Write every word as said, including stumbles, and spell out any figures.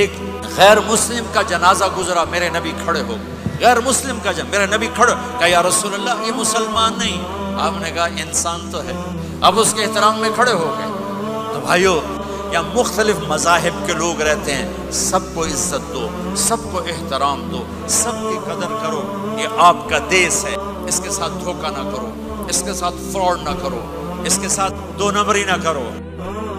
एक गैर मुस्लिम का जनाजा गुजरा, मेरे नबी खड़े हो, गैर मुस्लिम का जन, मेरे नबी खड़े, कहा या रसूल अल्लाह ये मुसलमान नहीं, आपने कहा इंसान तो है। अब उसके एहतराम में खड़े हो गए। तो भाइयों यहाँ मुख्तलिफ मज़ाहिब के लोग रहते हैं, सबको इज्जत दो, सबको एहतराम दो, सबकी कदर करो, ये आपका देश है। इसके साथ धोखा ना करो, इसके साथ फ्रॉड ना करो, इसके साथ दो नंबरी ना करो।